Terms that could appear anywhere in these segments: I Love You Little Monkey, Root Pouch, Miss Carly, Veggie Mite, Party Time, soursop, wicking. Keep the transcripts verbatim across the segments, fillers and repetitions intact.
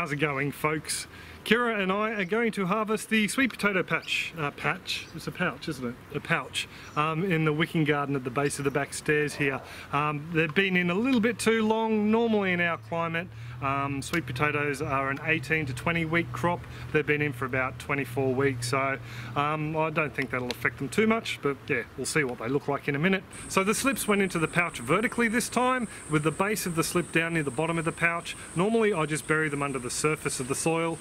How's it going, folks? Kira and I are going to harvest the sweet potato patch, uh, patch, it's a pouch isn't it, a pouch, um, in the wicking garden at the base of the back stairs here. Um, they've been in a little bit too long. Normally in our climate, um, sweet potatoes are an eighteen to twenty week crop. They've been in for about twenty-four weeks, so um, I don't think that'll affect them too much, but yeah, we'll see what they look like in a minute. So the slips went into the pouch vertically this time, with the base of the slip down near the bottom of the pouch. Normally I just bury them under the surface of the soil.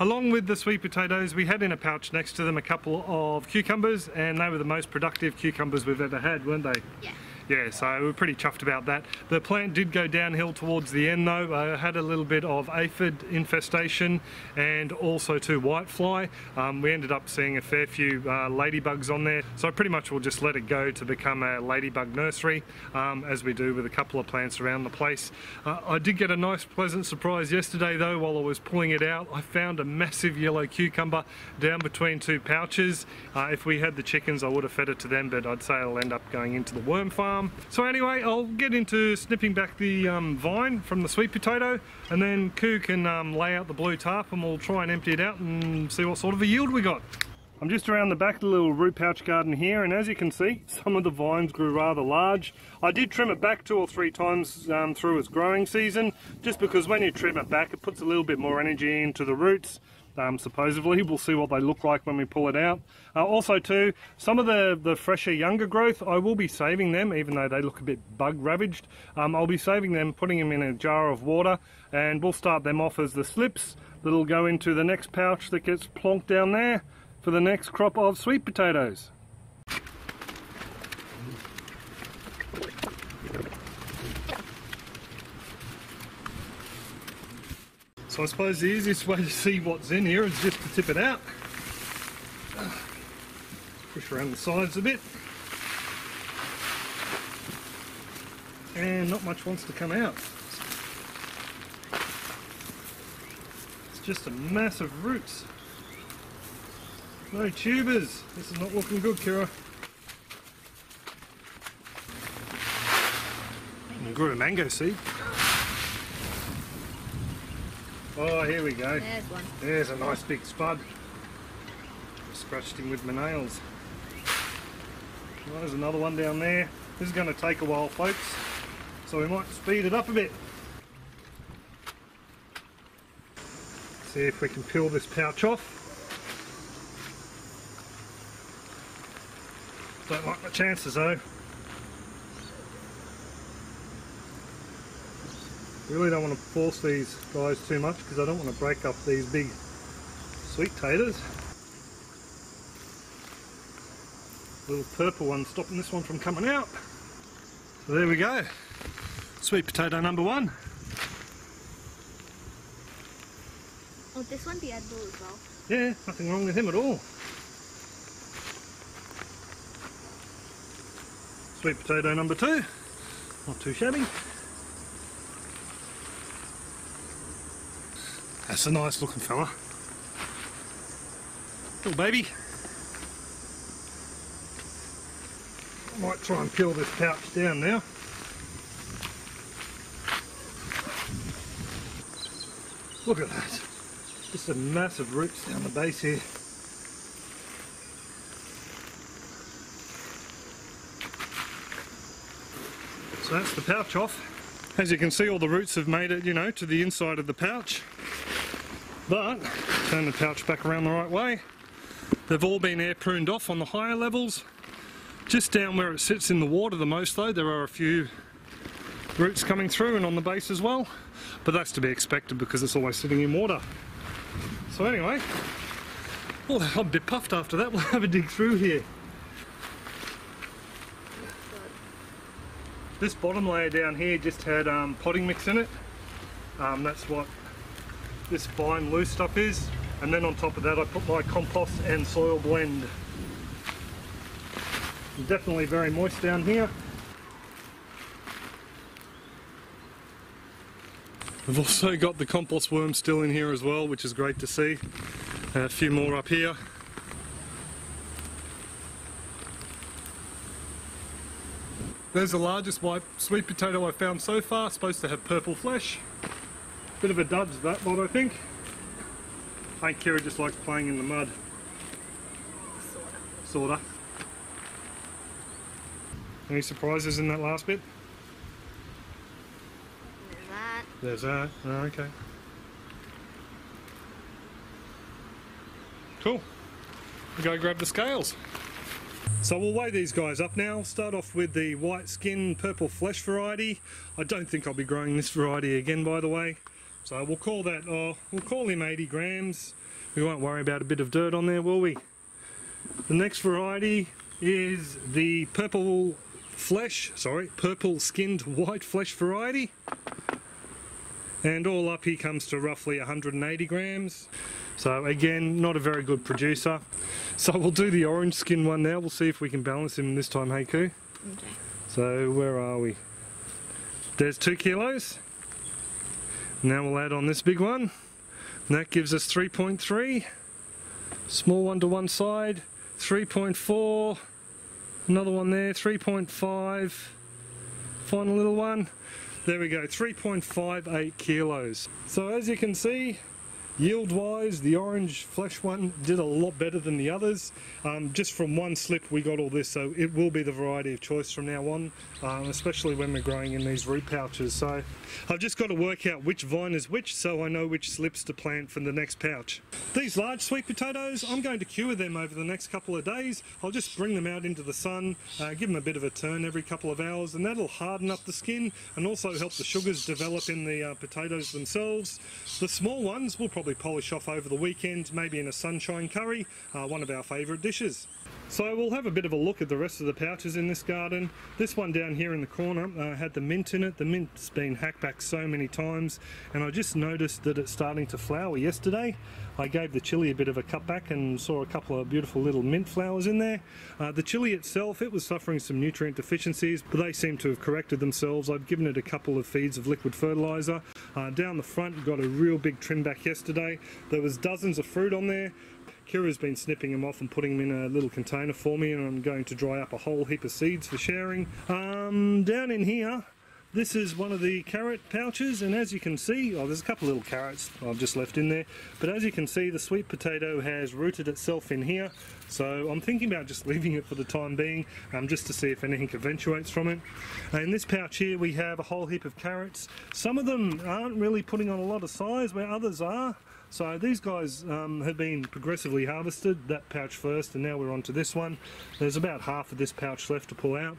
Along with the sweet potatoes, we had in a pouch next to them a couple of cucumbers, and they were the most productive cucumbers we've ever had, weren't they? Yeah. Yeah, so we were pretty chuffed about that. The plant did go downhill towards the end though. I uh, had a little bit of aphid infestation and also too whitefly. Um, we ended up seeing a fair few uh, ladybugs on there, so I pretty much will just let it go to become a ladybug nursery, um, as we do with a couple of plants around the place. Uh, I did get a nice pleasant surprise yesterday though. While I was pulling it out, I found a massive yellow cucumber down between two pouches. Uh, if we had the chickens, I would have fed it to them, but I'd say it'll end up going into the worm farm. So anyway, I'll get into snipping back the um, vine from the sweet potato, and then Koo can um, lay out the blue tarp and we'll try and empty it out and see what sort of a yield we got. I'm just around the back of the little root pouch garden here, and as you can see, some of the vines grew rather large. I did trim it back two or three times um, through its growing season, just because when you trim it back it puts a little bit more energy into the roots. Um, supposedly we'll see what they look like when we pull it out. Uh, also too, some of the, the fresher younger growth, I will be saving them, even though they look a bit bug ravaged. Um, I'll be saving them, putting them in a jar of water, and we'll start them off as the slips that'll go into the next pouch that gets plonked down there for the next crop of sweet potatoes. I suppose the easiest way to see what's in here is just to tip it out. Push around the sides a bit. And not much wants to come out. It's just a mass of roots. No tubers. This is not looking good, Kira. I grew a mango seed. Oh, here we go. There's one. There's a nice big spud. I scratched him with my nails. Well, there's another one down there. This is going to take a while, folks, so we might speed it up a bit. See if we can peel this pouch off. Don't like my chances though. Really don't want to force these guys too much, because I don't want to break up these big sweet taters. Little purple one stopping this one from coming out. So there we go. Sweet potato number one. Oh, this one be edible as well. Yeah, nothing wrong with him at all. Sweet potato number two. Not too shabby. That's a nice looking fella. Little baby. I might try and peel this pouch down now. Look at that. Just a massive roots down the base here. So that's the pouch off. As you can see, all the roots have made it, you know, to the inside of the pouch. But, turn the pouch back around the right way, they've all been air pruned off on the higher levels. Just down where it sits in the water the most though, there are a few roots coming through, and on the base as well, but that's to be expected because it's always sitting in water. So anyway, well, I'm a bit puffed after that. We'll have a dig through here. This bottom layer down here just had um, potting mix in it. Um, that's what this fine loose stuff is, and then on top of that I put my compost and soil blend. Definitely very moist down here. We've also got the compost worm still in here as well, which is great to see. And a few more up here. There's the largest white sweet potato I've found so far, supposed to have purple flesh. Bit of a duds that lot, I think. I think Kira just likes playing in the mud. Sorta. Sorta. Any surprises in that last bit? There's that. There's that. Oh, okay. Cool. We'll go grab the scales. So we'll weigh these guys up now. Start off with the white skin, purple flesh variety. I don't think I'll be growing this variety again, by the way. So we'll call that, oh, we'll call him eighty grams. We won't worry about a bit of dirt on there, will we? The next variety is the purple flesh, sorry, purple skinned white flesh variety. And all up he comes to roughly one hundred eighty grams. So again, not a very good producer. So we'll do the orange skin one now. We'll see if we can balance him this time, hey Koo? Okay. So where are we? There's two kilos. Now we'll add on this big one. And that gives us three point three. Small one to one side. three point four. Another one there. three point five. Final little one. There we go, three point five eight kilos. So as you can see, yield-wise, the orange flesh one did a lot better than the others. Um, just from one slip we got all this, so it will be the variety of choice from now on, um, especially when we're growing in these root pouches. So I've just got to work out which vine is which, so I know which slips to plant for the next pouch. These large sweet potatoes, I'm going to cure them over the next couple of days. I'll just bring them out into the sun, uh, give them a bit of a turn every couple of hours, and that'll harden up the skin and also help the sugars develop in the uh, potatoes themselves. The small ones will probably polish off over the weekend, maybe in a sunshine curry, uh, one of our favourite dishes. So we'll have a bit of a look at the rest of the pouches in this garden. This one down here in the corner uh, had the mint in it. The mint's been hacked back so many times, and I just noticed that it's starting to flower yesterday. I gave the chilli a bit of a cut back and saw a couple of beautiful little mint flowers in there. Uh, the chilli itself, it was suffering some nutrient deficiencies, but they seem to have corrected themselves. I've given it a couple of feeds of liquid fertiliser. Uh, down the front, we got a real big trim back yesterday. There was dozens of fruit on there. Kira's been snipping them off and putting them in a little container for me, and I'm going to dry up a whole heap of seeds for sharing. Um, down in here, this is one of the carrot pouches, and as you can see, oh, there's a couple little carrots I've just left in there, but as you can see, the sweet potato has rooted itself in here, so I'm thinking about just leaving it for the time being, um, just to see if anything eventuates from it. In this pouch here, we have a whole heap of carrots. Some of them aren't really putting on a lot of size, where others are. So these guys um, have been progressively harvested, that pouch first, and now we're on to this one. There's about half of this pouch left to pull out.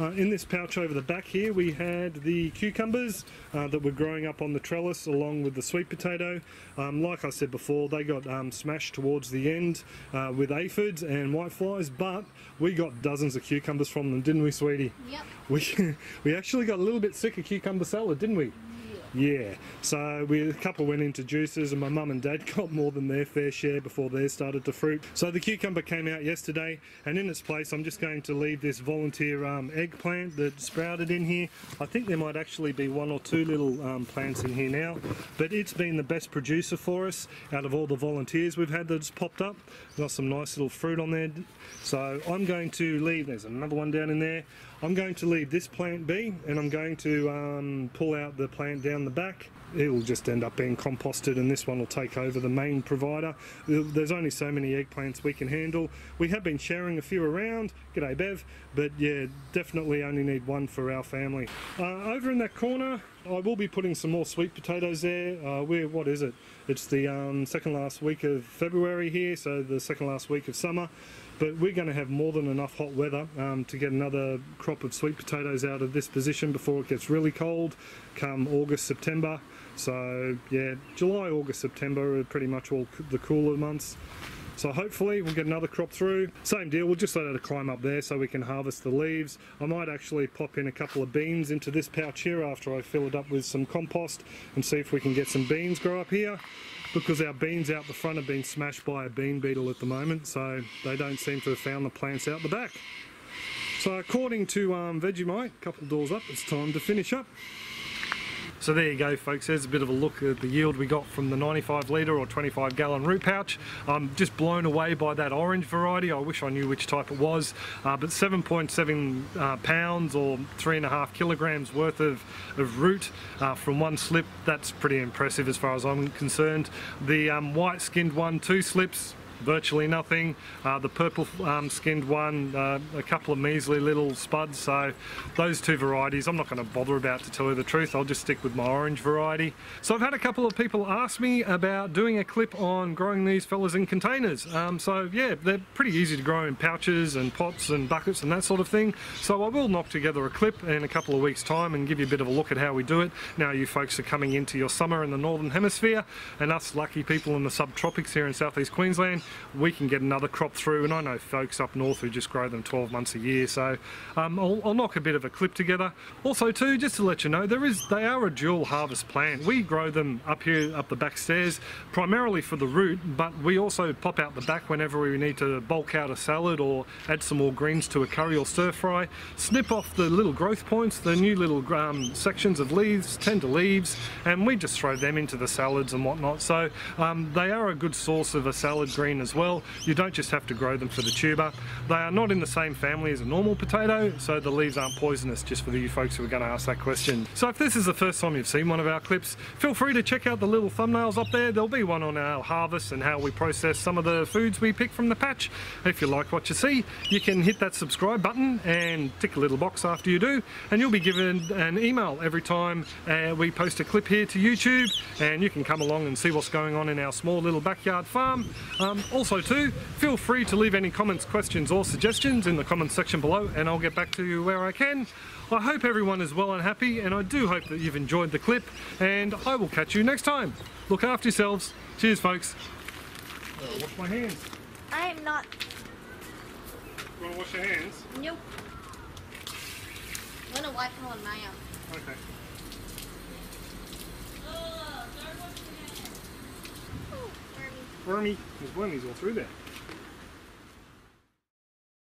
Uh, in this pouch over the back here we had the cucumbers uh, that were growing up on the trellis along with the sweet potato. Um, like I said before, they got um, smashed towards the end uh, with aphids and whiteflies, but we got dozens of cucumbers from them, didn't we, sweetie? Yep. We, we actually got a little bit sick of cucumber salad, didn't we? Yeah, so we, a couple went into juices, and my mum and dad got more than their fair share before they started to fruit. So the cucumber came out yesterday, and in its place I'm just going to leave this volunteer um, eggplant that sprouted in here. I think there might actually be one or two little um, plants in here now, but it's been the best producer for us out of all the volunteers we've had that's popped up. Got some nice little fruit on there, so I'm going to leave, there's another one down in there. I'm going to leave this plant be, and I'm going to um, pull out the plant down the back. It'll just end up being composted, and this one will take over the main provider. There's only so many eggplants we can handle. We have been sharing a few around, g'day Bev, but yeah, definitely only need one for our family. Uh, over in that corner, I will be putting some more sweet potatoes there. Uh, we're, what is it? It's the um, second last week of February here, so the second last week of summer. But we're going to have more than enough hot weather um, to get another crop of sweet potatoes out of this position before it gets really cold come August, September. So yeah, July, August, September are pretty much all the cooler months. So hopefully we'll get another crop through. Same deal, we'll just let it climb up there so we can harvest the leaves. I might actually pop in a couple of beans into this pouch here after I fill it up with some compost and see if we can get some beans grow up here, because our beans out the front have been smashed by a bean beetle at the moment, so they don't seem to have found the plants out the back. So according to um, Veggie Mite, a couple doors up, it's time to finish up. So there you go, folks, there's a bit of a look at the yield we got from the ninety-five litre or twenty-five gallon root pouch. I'm just blown away by that orange variety. I wish I knew which type it was, uh, but seven point seven uh, pounds or three and a half kilograms worth of, of root uh, from one slip. That's pretty impressive as far as I'm concerned. The um, white skinned one, two slips, virtually nothing. Uh, the purple um, skinned one, uh, a couple of measly little spuds. So those two varieties I'm not going to bother about, to tell you the truth. I'll just stick with my orange variety. So I've had a couple of people ask me about doing a clip on growing these fellas in containers. Um, so yeah, they're pretty easy to grow in pouches and pots and buckets and that sort of thing. So I will knock together a clip in a couple of weeks time and give you a bit of a look at how we do it. Now you folks are coming into your summer in the northern hemisphere, and us lucky people in the subtropics here in southeast Queensland, we can get another crop through, and I know folks up north who just grow them twelve months a year. So um, I'll, I'll knock a bit of a clip together. Also too, just to let you know, there is they are a dual harvest plant. We grow them up here up the back stairs primarily for the root, but we also pop out the back whenever we need to bulk out a salad or add some more greens to a curry or stir fry. Snip off the little growth points, the new little um, sections of leaves, tender leaves, and we just throw them into the salads and whatnot. So um, they are a good source of a salad green as well. You don't just have to grow them for the tuber. They are not in the same family as a normal potato, so the leaves aren't poisonous, just for you folks who are going to ask that question. So if this is the first time you've seen one of our clips, feel free to check out the little thumbnails up there. There'll be one on our harvest and how we process some of the foods we pick from the patch. If you like what you see, you can hit that subscribe button and tick a little box after you do, and you'll be given an email every time uh, we post a clip here to YouTube, and you can come along and see what's going on in our small little backyard farm. Um, Also too, feel free to leave any comments, questions or suggestions in the comments section below, and I'll get back to you where I can. I hope everyone is well and happy, and I do hope that you've enjoyed the clip, and I will catch you next time. Look after yourselves. Cheers, folks. I'll wash my hands. I am not. You want to wash your hands? Nope. I'm going to wipe them on my own. Okay. Wormy, there's wormies all through there.